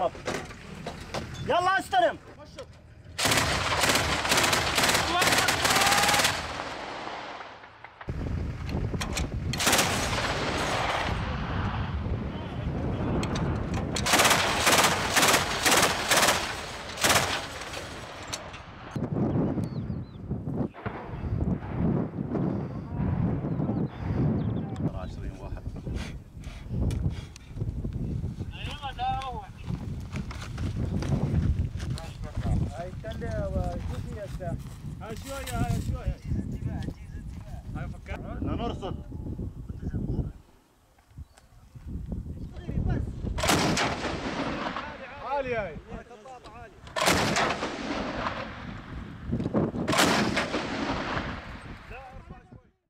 رب. يلا استلم. هاي شوية هاي نرصد.